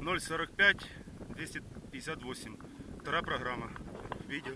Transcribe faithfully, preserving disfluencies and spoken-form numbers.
ноль сорок пять двести пятьдесят восемь. Вторая программа. Видео.